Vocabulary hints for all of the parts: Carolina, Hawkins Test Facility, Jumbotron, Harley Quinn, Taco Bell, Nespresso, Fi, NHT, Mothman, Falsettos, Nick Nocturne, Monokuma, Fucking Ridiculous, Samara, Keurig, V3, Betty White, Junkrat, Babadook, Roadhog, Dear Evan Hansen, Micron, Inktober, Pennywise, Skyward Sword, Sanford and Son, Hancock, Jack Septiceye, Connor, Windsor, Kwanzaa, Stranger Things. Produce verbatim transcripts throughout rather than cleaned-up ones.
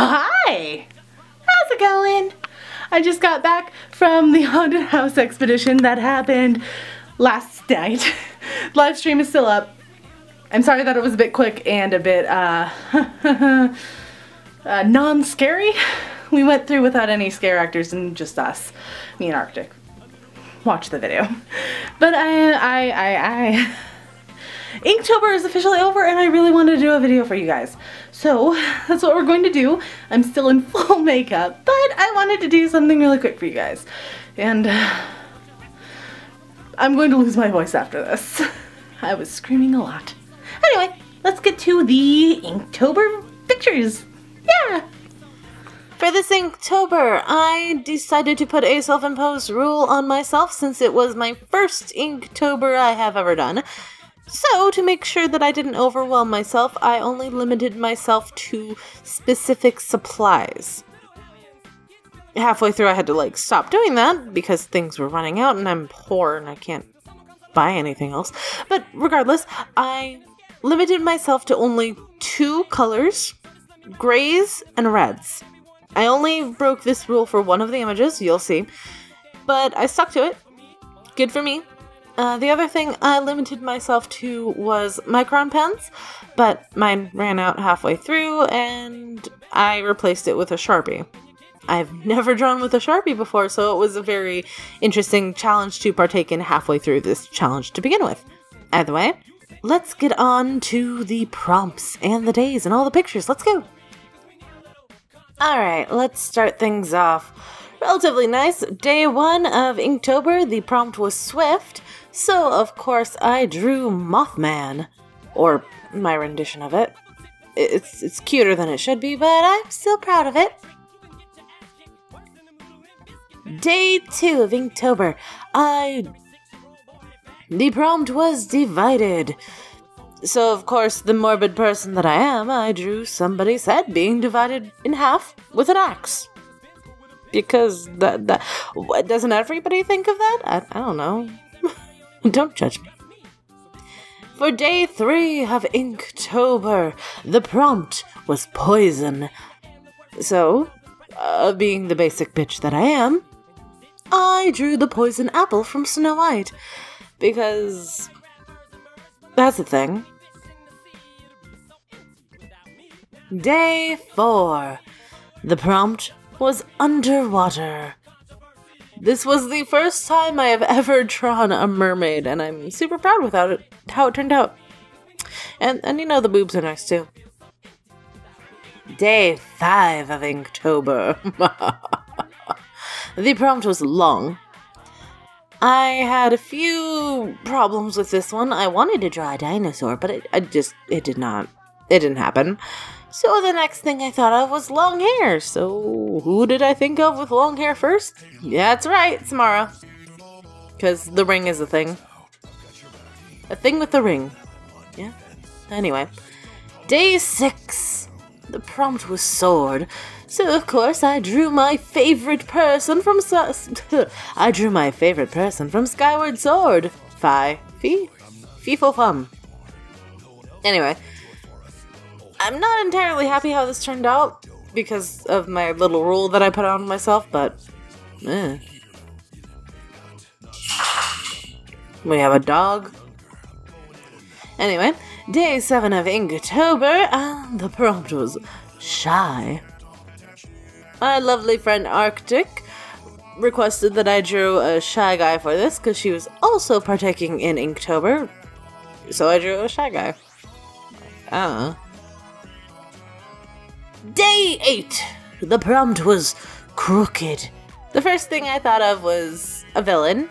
Hi! How's it going? I just got back from the haunted house expedition that happened last night. Live stream is still up. I'm sorry that it was a bit quick and a bit uh, uh, non-scary. We went through without any scare actors and just us, me and Arctic. Watch the video. But I, I, I, I... Inktober is officially over and I really wanted to do a video for you guys. So that's what we're going to do. I'm still in full makeup, but I wanted to do something really quick for you guys. And uh, I'm going to lose my voice after this. I was screaming a lot. Anyway, let's get to the Inktober pictures. Yeah! For this Inktober, I decided to put a self-imposed rule on myself since it was my first Inktober I have ever done. So, to make sure that I didn't overwhelm myself, I only limited myself to specific supplies. Halfway through I had to, like, stop doing that because things were running out and I'm poor and I can't buy anything else. But regardless, I limited myself to only two colors, grays and reds. I only broke this rule for one of the images, you'll see, but I stuck to it. Good for me. Uh, the other thing I limited myself to was Micron pens, but mine ran out halfway through and I replaced it with a Sharpie. I've never drawn with a Sharpie before, so it was a very interesting challenge to partake in halfway through this challenge to begin with. Either way, let's get on to the prompts and the days and all the pictures. Let's go! Alright, let's start things off. Relatively nice. Day one of Inktober, the prompt was Swift, so of course I drew Mothman, or my rendition of it. It's, it's cuter than it should be, but I'm still proud of it. Day two of Inktober, I... the prompt was Divided. So of course, the morbid person that I am, I drew somebody's head being divided in half with an axe. Because that, that doesn't everybody think of that? I, I don't know. Don't judge me. For day three of Inktober, the prompt was Poison. So, uh, being the basic bitch that I am, I drew the poison apple from Snow White. Because... that's a thing. Day four. The prompt was Underwater. This was the first time I have ever drawn a mermaid, and I'm super proud without it, how it turned out. And, and you know the boobs are nice too. Day five of Inktober. The prompt was Long. I had a few problems with this one. I wanted to draw a dinosaur, but it I just, it did not, it didn't happen. So the next thing I thought of was long hair. So who did I think of with long hair first? Yeah, that's right, Samara. Because the ring is a thing. A thing with the ring. Yeah. Anyway. Day six. The prompt was Sword. So of course I drew my favorite person from I drew my favorite person from Skyward Sword. Fi, Fi, Fi Fo Fum. Anyway, I'm not entirely happy how this turned out because of my little rule that I put on myself, but eh. We have a dog. Anyway, day seven of Inktober, uh, the prompt was Shy. My lovely friend Arctic requested that I drew a shy guy for this because she was also partaking in Inktober, so I drew a shy guy. Ah. Day eight! The prompt was Crooked. The first thing I thought of was a villain,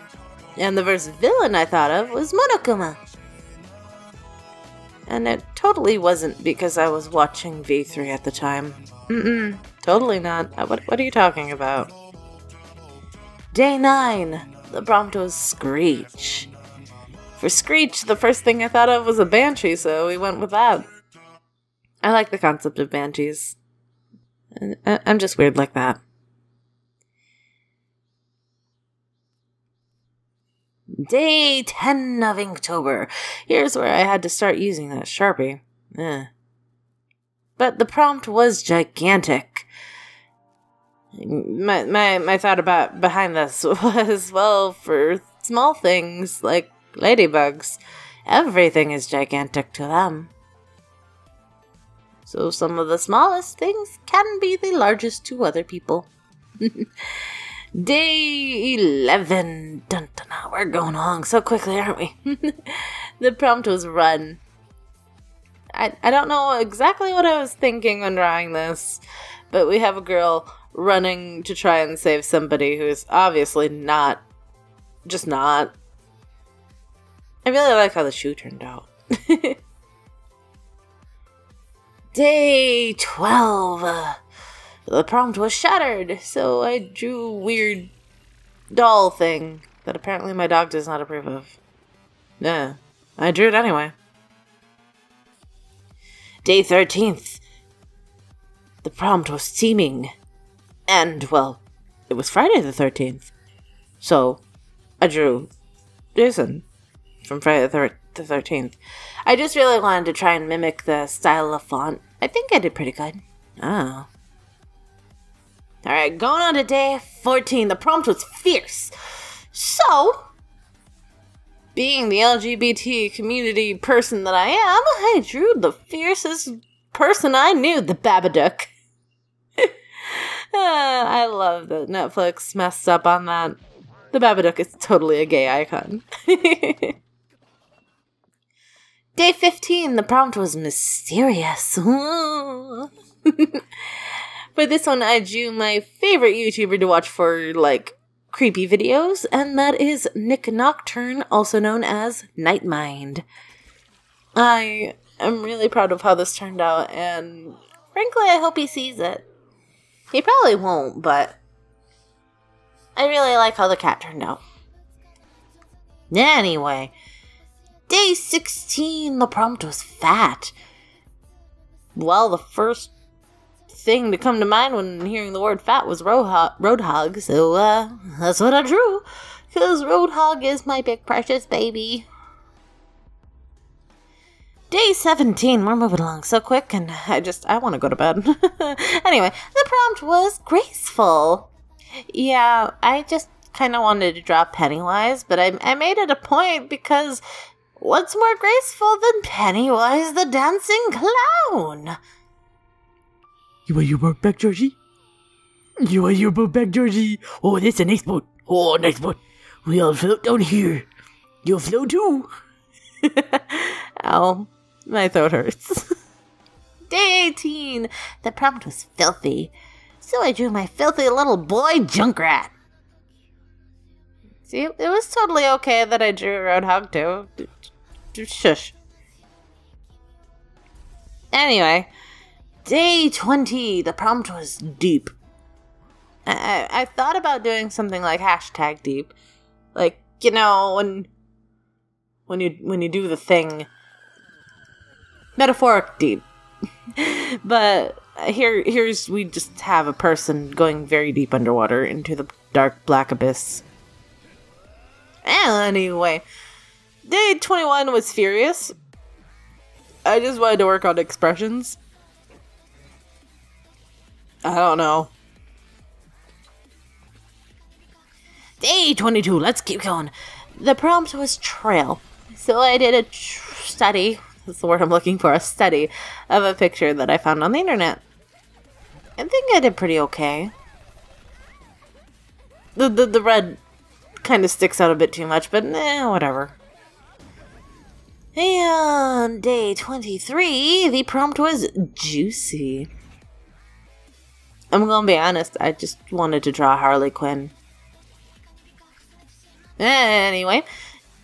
and the first villain I thought of was Monokuma. And it totally wasn't because I was watching V three at the time. Mm-mm. Totally not. What, what are you talking about? Day nine. The prompt was Screech. For Screech, the first thing I thought of was a banshee, so we went with that. I like the concept of banshees. I, I'm just weird like that. Day ten of Inktober. Here's where I had to start using that Sharpie. Eh. But the prompt was Gigantic. My my my thought about behind this was, well, for small things like ladybugs, everything is gigantic to them. So some of the smallest things can be the largest to other people. Day eleven. Dun, dun, dun, we're going along so quickly, aren't we? The prompt was run. I, I don't know exactly what I was thinking when drawing this, but we have a girl running to try and save somebody who is obviously not, just not. I really like how the shoe turned out. Day twelve. The prompt was shattered, so I drew a weird doll thing that apparently my dog does not approve of. Yeah, I drew it anyway. Day thirteenth. The prompt was steaming. And, well, it was Friday the thirteenth. So, I drew Jason from Friday the thirteenth. I just really wanted to try and mimic the style of font. I think I did pretty good. Oh. Alright, going on to day fourteen. The prompt was fierce. So, being the L G B T community person that I am, I drew the fiercest person I knew, the Babadook. Uh, I love that Netflix messed up on that. The Babadook is totally a gay icon. Day fifteen, the prompt was mysterious. For this one, I drew my favorite YouTuber to watch for, like, creepy videos, and that is Nick Nocturne, also known as Night Mind. I am really proud of how this turned out, and frankly, I hope he sees it. He probably won't, but I really like how the cat turned out. Anyway, day sixteen, the prompt was fat. Well, the first thing to come to mind when hearing the word fat was Roadhog, so uh, that's what I drew, because Roadhog is my big precious baby. Day seventeen, we're moving along so quick, and I just, I want to go to bed. Anyway, the prompt was graceful. Yeah, I just kind of wanted to draw Pennywise, but I, I made it a point because what's more graceful than Pennywise the dancing clown? You are your boat back, Georgie? You are your boat back, Georgie? Oh, that's a nice boat. Oh, nice boat. We'll float down here. You'll float too. Ow. My throat hurts. Day eighteen. The prompt was filthy. So I drew my filthy little boy, Junkrat. See, it was totally okay that I drew a Roadhog too. Shush. Anyway. Day twenty. The prompt was deep. I, I, I thought about doing something like hashtag deep. Like, you know, when... When you when you do the thing, metaphoric deep, but here here's we just have a person going very deep underwater into the dark black abyss. Anyway, day twenty-one was furious. I just wanted to work on expressions. I don't know. Day twenty-two. Let's keep going. The prompt was trail. So I did a tr study, that's the word I'm looking for, a study of a picture that I found on the internet. I think I did pretty okay. The the, the red kind of sticks out a bit too much, but nah, whatever. And day twenty-three, the prompt was juicy. I'm gonna be honest, I just wanted to draw Harley Quinn. Anyway,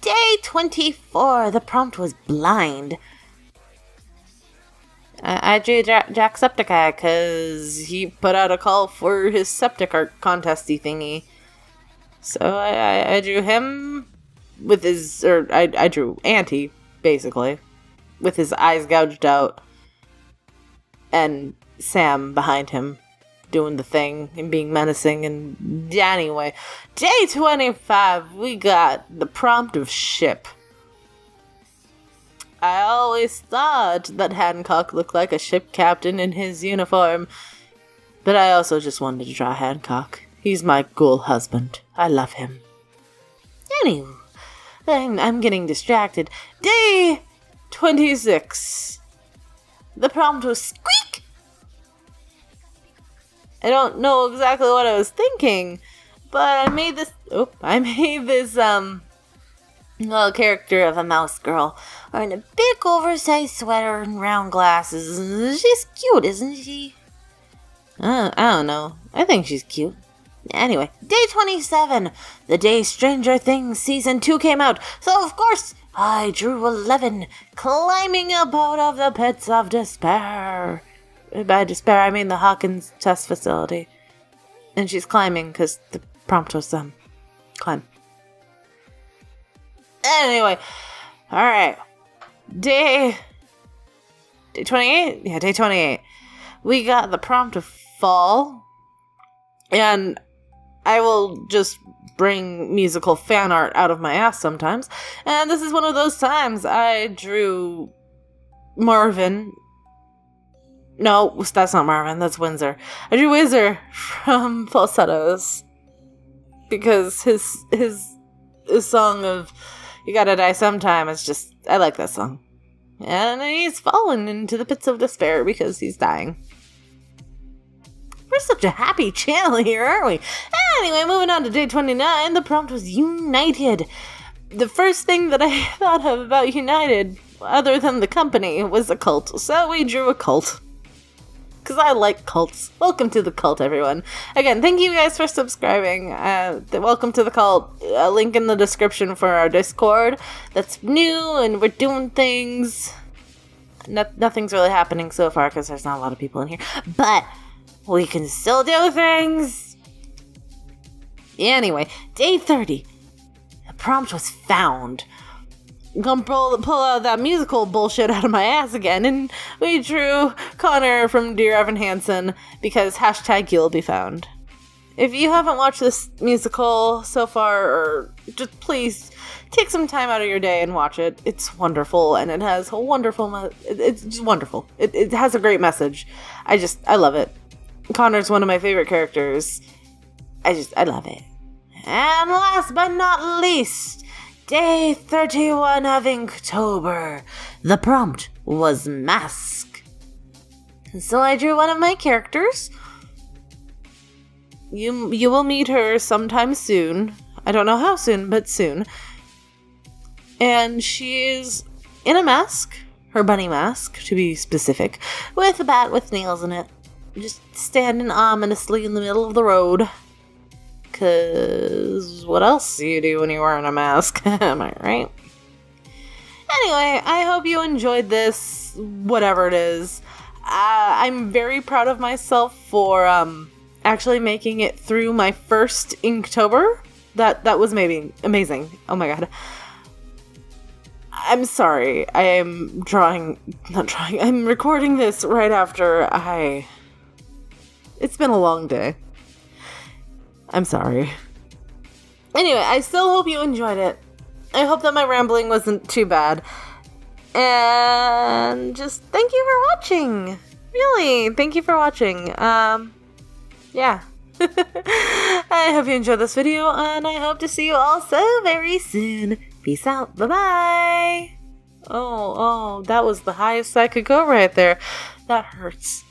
day twenty-four, the prompt was blind. I, I drew Jack, Jack Septiceye because he put out a call for his septic art contesty thingy. So I, I, I drew him with his, or I, I drew Auntie, basically, with his eyes gouged out and Sam behind him doing the thing and being menacing. And anyway, day twenty-five, we got the prompt of ship. I always thought that Hancock looked like a ship captain in his uniform. But I also just wanted to try Hancock. He's my ghoul husband. I love him. Anywho, I'm, I'm getting distracted. Day twenty-six. The prompt was squeak! I don't know exactly what I was thinking, but I made this... Oh, I made this, um... little character of a mouse girl wearing a big oversized sweater and round glasses. She's cute, isn't she? Uh, I don't know. I think she's cute. Anyway, day twenty-seven, the day Stranger Things season two came out, so of course I drew eleven, climbing up out of the pits of despair. By despair, I mean the Hawkins Test Facility. And she's climbing because the prompt was, um, climb. Anyway, alright. Day... Day twenty-eight? Yeah, day twenty-eight. We got the prompt of fall. And I will just bring musical fan art out of my ass sometimes. And this is one of those times I drew Marvin. No, that's not Marvin. That's Windsor. I drew Windsor from Falsettos. Because his, his, his song of... You gotta die sometime. It's just, I like that song. And he's fallen into the pits of despair because he's dying. We're such a happy channel here, aren't we? Anyway, moving on to day twenty-nine, the prompt was United. The first thing that I thought of about United, other than the company, was a cult. So we drew a cult. Because I like cults. Welcome to the cult, everyone. Again, thank you guys for subscribing. Uh, welcome to the cult. A link in the description for our Discord. That's new, and we're doing things. No nothing's really happening so far, because there's not a lot of people in here. But we can still do things! Anyway, day thirty. The prompt was found. Gonna pull, pull out that musical bullshit out of my ass again, and we drew Connor from Dear Evan Hansen because hashtag you'll be found. If you haven't watched this musical so far, or just please take some time out of your day and watch it. It's wonderful, and it has a wonderful. It's just wonderful. It, it has a great message. I just I love it. Connor's one of my favorite characters. I just I love it. And last but not least. Day thirty-one of Inktober. The prompt was mask. So I drew one of my characters. You you will meet her sometime soon. I don't know how soon, but soon. And she is in a mask, her bunny mask to be specific, with a bat with nails in it. Just standing ominously in the middle of the road. Because what else do you do when you're wearing a mask? Am I right? Anyway, I hope you enjoyed this, whatever it is. Uh, I'm very proud of myself for um, actually making it through my first Inktober. That, that was maybe amazing. Oh my god. I'm sorry. I am drawing... Not drawing. I'm recording this right after I... It's been a long day. I'm sorry. Anyway, I still hope you enjoyed it. I hope that my rambling wasn't too bad. And just thank you for watching. Really, thank you for watching. Um, yeah. I hope you enjoyed this video, and I hope to see you all so very soon. Peace out. Bye-bye. Oh, oh, that was the highest I could go right there. That hurts.